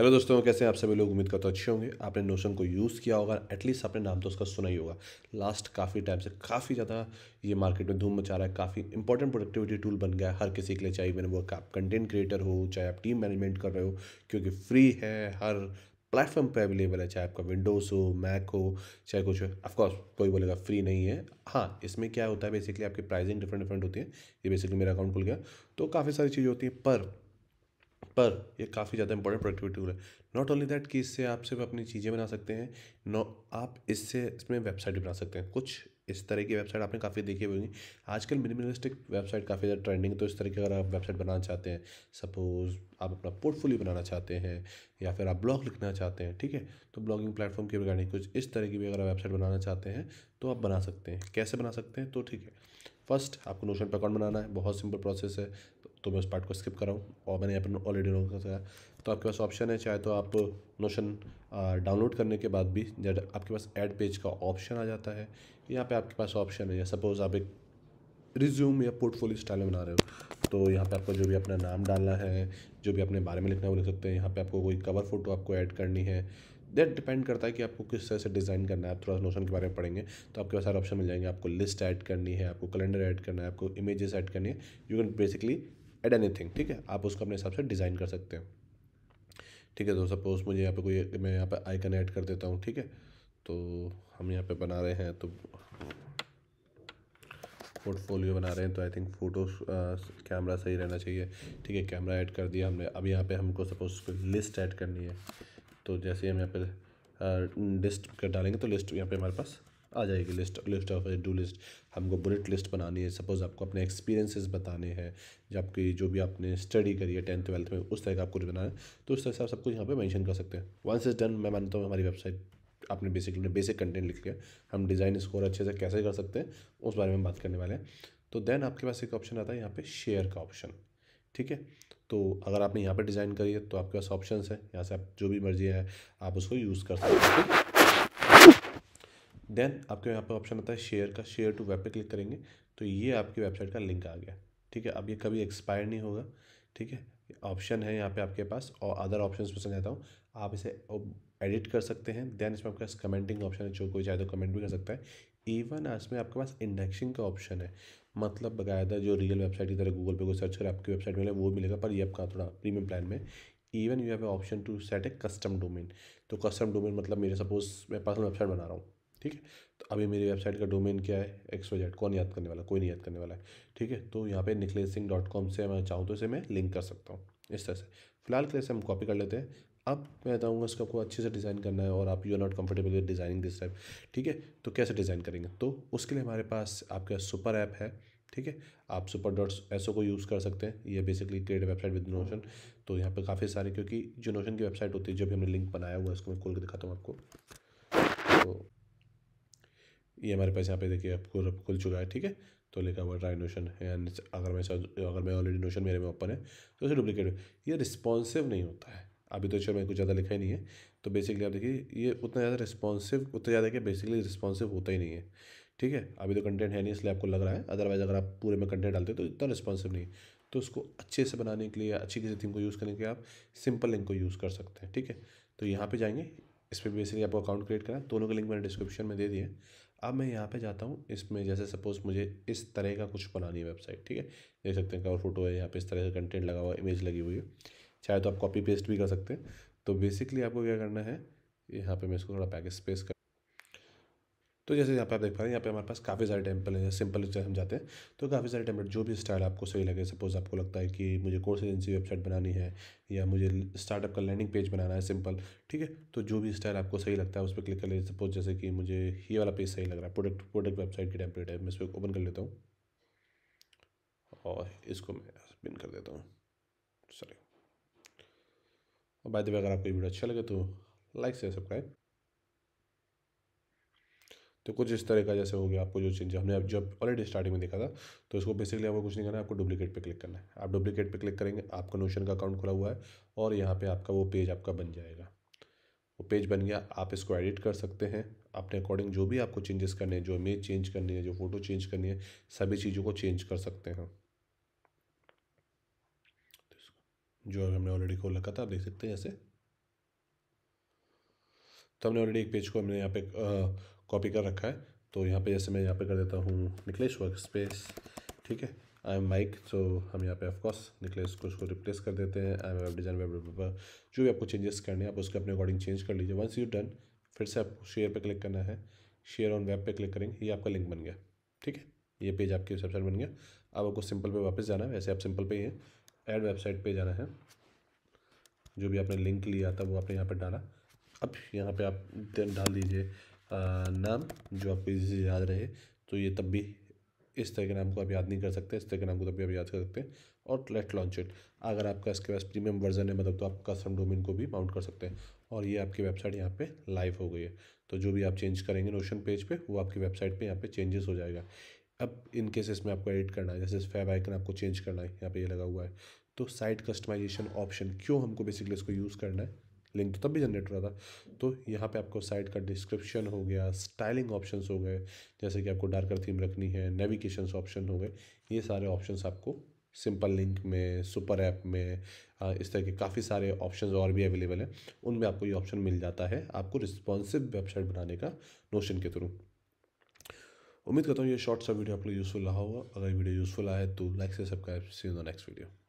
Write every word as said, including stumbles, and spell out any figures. Hello दोस्तों, कैसे हैं आप सभी लोग। उम्मीद करता हूं अच्छे होंगे। आपने नोशन को यूज़ किया होगा, एटलीस्ट आपने नाम तो उसका सुना ही होगा। लास्ट काफ़ी टाइम से काफ़ी ज़्यादा ये मार्केट में धूम मचा रहा है, काफ़ी इंपॉर्टेंट प्रोडक्टिविटी टूल बन गया है हर किसी के लिए। चाहे मैंने वो आप कंटेंट क्रिएटर हो, चाहे आप टीम मैनेजमेंट कर रहे हो, क्योंकि फ्री है, हर प्लेटफॉर्म पे अवेलेबल है। चाहे आपका विंडोज़ हो, मैक हो, चाहे कुछ हो। ऑफकोर्स कोई बोलेगा फ्री नहीं है। हाँ, इसमें क्या होता है बेसिकली आपकी प्राइसिंग डिफरेंट डिफरेंट होती है। ये बेसिकली मेरा अकाउंट खुल गया तो काफ़ी सारी चीज़ें होती हैं, पर पर ये काफ़ी ज़्यादा इंपॉर्टेंट प्रोडक्टिविटी टूल है। नॉट ओनली दैट कि इससे आप सिर्फ अपनी चीज़ें बना सकते हैं, नो आप इससे इसमें वेबसाइट भी बना सकते हैं। कुछ इस तरह की वेबसाइट आपने काफ़ी देखी होगी। आजकल मिनिमलिस्टिक वेबसाइट काफ़ी ज़्यादा ट्रेंडिंग है, तो इस तरह की अगर आप वेबसाइट बनाना चाहते हैं, सपोज आप अपना पोर्टफोलियो बनाना चाहते हैं या फिर आप ब्लॉग लिखना चाहते हैं, ठीक है, तो ब्लॉगिंग प्लेटफॉर्म के रिगार्डिंग कुछ इस तरह की भी अगर आप वेबसाइट बनाना चाहते हैं तो आप बना सकते हैं। कैसे बना सकते हैं? तो ठीक है, फर्स्ट आपको नोशन पर अकाउंट बनाना है। बहुत सिंपल प्रोसेस है, तो मैं उस पार्ट को स्किप कर रहा हूँ और मैंने यहाँ पर ऑलरेडी नोट कर दिया। तो आपके पास ऑप्शन है, चाहे तो आप नोशन डाउनलोड करने के बाद भी जब आपके पास ऐड पेज का ऑप्शन आ जाता है, यहाँ पे आपके पास ऑप्शन है। या सपोज़ आप एक रिज्यूम या पोर्टफोलियो स्टाइल में बना रहे हो, तो यहाँ पे आपको जो भी अपना नाम डालना है, जो भी अपने बारे में लिखना है वो लिख सकते हैं। यहाँ पे आपको कोई कवर फोटो आपको ऐड करनी है, दैट डिपेंड करता है कि आपको किस तरह से डिज़ाइन करना है। आप थोड़ा नोशन के बारे में पढ़ेंगे तो आपके पास सारे ऑप्शन मिल जाएंगे। आपको लिस्ट ऐड करनी है, आपको कैलेंडर ऐड करना है, आपको इमेजेस ऐड करनी है, you can basically add anything, ठीक है। आप उसको अपने हिसाब से डिज़ाइन कर सकते हैं, ठीक है। तो सपोज़ मुझे यहाँ पे कोई, मैं यहाँ पे आइकन ऐड कर देता हूँ, ठीक है। तो हम यहाँ पे बना रहे हैं, तो पोर्टफोलियो बना रहे हैं, तो आई थिंक फ़ोटो कैमरा सही रहना चाहिए, ठीक है। कैमरा ऐड कर दिया हमने। अब यहाँ पे हमको सपोज़ कोई लिस्ट ऐड करनी है, तो जैसे हम यहाँ पे लिस्ट कर डालेंगे तो लिस्ट यहाँ पर हमारे पास आ जाएगी। List list of do list, हमको बुलेट लिस्ट बनानी है। सपोज़ आपको अपने एक्सपीरियंसेस बताने हैं, जो आपकी जो भी आपने स्टडी करी है टेंथ ट्वेल्थ में, उस तरह का आपको कुछ बनाना है, तो उस तरह से आप सब कुछ यहाँ पे मेंशन कर सकते हैं। वंस इज डन, मैं मानता हूँ हमारी वेबसाइट आपने बेसिकली बेसिक कंटेंट लिख लिया। हम डिज़ाइन स्कोर अच्छे से कैसे कर सकते हैं उस बारे में बात करने वाले हैं। तो देन आपके पास एक ऑप्शन आता है यहाँ पर शेयर का ऑप्शन, ठीक है। तो अगर आपने यहाँ पर डिज़ाइन करी है तो आपके पास ऑप्शन है, यहाँ से आप जो भी मर्जी है आप उसको यूज़ कर सकते हैं। देन आपके यहाँ पर ऑप्शन आता है शेयर का। शेयर टू वेब पे क्लिक करेंगे तो ये आपकी वेबसाइट का लिंक आ गया, ठीक है। अब ये कभी एक्सपायर नहीं होगा, ठीक है। ऑप्शन है यहाँ पे आपके पास, और अदर ऑप्शंस में समझाता हूँ। आप इसे एडिट कर सकते हैं। देन इसमें आपके पास कमेंटिंग ऑप्शन है, जो कोई चाहे तो कमेंट भी कर सकता है। इवन इसमें आपके पास इंडेक्सिंग का ऑप्शन है, मतलब बकायदा जो रियल वेबसाइट की तरह गूगल पे को सर्च कर आपकी वेबसाइट मिले वो मिलेगा, पर ये आपका थोड़ा प्रीमियम प्लान में। Even you have option to set a custom domain. तो कस्टम डोमेन मतलब मेरे सपोज मैं पर्सनल वेबसाइट बना रहा हूँ, ठीक है। तो अभी मेरी वेबसाइट का डोमेन क्या है, एक्स वाई जेड, कौन याद करने वाला, कोई नहीं याद करने वाला है, ठीक है। तो यहाँ पे निखिलेश सिंह डॉट कॉम से मैं चाहूँ तो इसे मैं लिंक कर सकता हूँ इस तरह से। फिलहाल के लिए हम कॉपी कर लेते हैं। अब मैं बताऊँगा इसको आपको अच्छे से डिज़ाइन करना है और आप you are not comfortable with designing this type, ठीक है। तो कैसे डिज़ाइन करेंगे, तो उसके लिए हमारे पास आपका सुपर ऐप है, ठीक है। आप सुपर डॉट एसओ को यूज़ कर सकते हैं। ये basically create website with Notion. तो यहाँ पर काफ़ी सारे, क्योंकि जो नोशन की वेबसाइट होती है, जो भी हमने लिंक बनाया हुआ है, इसको मैं खोल के दिखाता हूँ आपको। तो ये हमारे पास यहाँ पे देखिए आपको रब खुल चुका है, ठीक है। तो लिखा हुआ ट्राई नोशन एंड अगर मैं अगर मैं ऑलरेडी नोशन मेरे में ओपन है तो उसे डुप्लीकेट। ये रिस्पॉन्सिव नहीं होता है, अभी तो चलो मैंने कुछ ज़्यादा लिखा ही नहीं है। तो बेसिकली आप देखिए ये उतना ज़्यादा रिस्पॉन्सिव, उतना ज़्यादा कि बेसिकली रिस्पॉन्सिव होता ही नहीं है, ठीक है। अभी तो कंटेंट है नहीं इसलिए आपको लग रहा है, अदरवाइज अगर आप पूरे में कंटेंट डालते हो तो इतना रिस्पॉन्सिव नहीं है। तो उसको अच्छे से बनाने के लिए, अच्छी किसी थीम को यूज़ करने के लिए आप सिंपल लिंक को यूज़ कर सकते हैं, ठीक है। तो यहाँ पर जाएंगे, इस पर बेसिकली आपको अकाउंट क्रिएट करना है। दोनों के लिंक मैंने डिस्क्रिप्शन में दे दिए। अब मैं यहाँ पे जाता हूँ, इसमें जैसे सपोज़ मुझे इस तरह का कुछ बनानी है वेबसाइट, ठीक है। देख सकते हैं कवर फोटो है, यहाँ पे इस तरह का कंटेंट लगा हुआ है, इमेज लगी हुई है। चाहे तो आप कॉपी पेस्ट भी कर सकते हैं। तो बेसिकली आपको क्या करना है, यहाँ पे मैं इसको थोड़ा पैकेज स्पेस कर, तो जैसे यहाँ पे आप देख पा रहे हैं यहाँ पे हमारे पास काफ़ी सारे टेम्पलेट हैं। सिंपल जैसे हम जाते हैं तो काफ़ी सारे टेम्पलेट, जो भी स्टाइल आपको सही लगे। सपोज़ आपको लगता है कि मुझे कोर्स एजेंसी वेबसाइट बनानी है या मुझे स्टार्टअप का लैंडिंग पेज बनाना है सिंपल, ठीक है। तो जो भी स्टाइल आपको सही लगता है उस पर क्लिक कर लीजिए। सपोज जैसे कि मुझे ये वाला पेज सही लग रहा है, प्रोडक्ट प्रोडक्ट वेबसाइट की टेम्पलेट है, मैं इस पर ओपन कर लेता हूँ और इसको मैं पिन कर देता हूँ, सॉरी। और बाय द वे अगर आपको ये वीडियो अच्छा लगे तो लाइक शेयर सब्सक्राइब। तो कुछ इस तरह का जैसे हो गया, आपको जो चेंज हमने अब जब ऑलरेडी स्टार्टिंग में देखा था। तो इसको बेसिकली आपको कुछ नहीं करना है, आपको डुप्लीकेट पे क्लिक करना है। आप डुप्लीकेट पे क्लिक करेंगे, आपका नोशन का अकाउंट खुला हुआ है और यहाँ पे आपका वो पेज आपका बन जाएगा। वो पेज बन गया, आप इसको एडिट कर सकते हैं अपने अकॉर्डिंग। जो भी आपको चेंजेस करने हैं, जो इमेज चेंज करनी है, जो फोटो चेंज करनी है, सभी चीज़ों को चेंज कर सकते हैं। जो हमने ऑलरेडी खोल रखा था आप देख सकते हैं, जैसे तो हमने ऑलरेडी एक पेज को हमने यहाँ पे कॉपी कर रखा है। तो यहाँ पे जैसे मैं यहाँ पे कर देता हूँ निकलेश वर्क स्पेस, ठीक है, आई एम माइक। तो हम यहाँ पे ऑफकोर्स निकलेश को उसको रिप्लेस कर देते हैं। I am web design web, जो भी आपको चेंजेस करने हैं आप उसके अपने अकॉर्डिंग चेंज कर लीजिए। वंस यू डन, फिर से आपको शेयर पे क्लिक करना है, शेयर ऑन वेब पे क्लिक करेंगे, ये आपका लिंक बन गया, ठीक है, ये पेज आपकी वेबसाइट बन गया। अब आपको सिंपल पे वापस जाना है, वैसे आप सिंपल पे ही हैं, ऐड वेबसाइट पे जाना है, जो भी आपने लिंक लिया था वो आपने यहाँ पर डाला। अब यहाँ पे आप डाल दीजिए नाम जो आपको इजी से याद रहे, तो ये तब भी इस तरह के नाम को आप याद नहीं कर सकते, इस तरह के नाम को तब भी आप याद कर सकते हैं। और लेट लॉन्च इट, अगर आपका इसके पास प्रीमियम वर्जन है मतलब, तो आप कस्टम डोमेन को भी माउंट कर सकते हैं। और ये आपकी वेबसाइट यहाँ पे लाइव हो गई है, तो जो भी आप चेंज करेंगे नोशन पेज पे वो आपकी वेबसाइट पे यहाँ पे चेंजेस हो जाएगा। अब इनकेस इसमें आपको एडिट करना है, जैसे इस फैब आइकन आपको चेंज करना है, यहाँ पे ये लगा हुआ है। तो साइट कस्टमाइजेशन ऑप्शन क्यों हमको बेसिकली इसको यूज़ करना है, लिंक तो तब भी जनरेट हो रहा था। तो यहाँ पे आपको साइट का डिस्क्रिप्शन हो गया, स्टाइलिंग ऑप्शंस हो गए, जैसे कि आपको डार्कर थीम रखनी है, नेविगेशन ऑप्शन हो गए, ये सारे ऑप्शंस आपको सिंपल लिंक में, सुपर ऐप में, इस तरह के काफ़ी सारे ऑप्शंस और भी अवेलेबल हैं, उनमें आपको ये ऑप्शन मिल जाता है आपको रिस्पॉन्सिव वेबसाइट बनाने का नोशन के थ्रू। उम्मीद करता हूँ ये शॉर्ट सा वीडियो आप लोग यूज़फुल रहा होगा। अगर वीडियो यूज़फुल आए तो लाइक से subscribe. See you in the next video.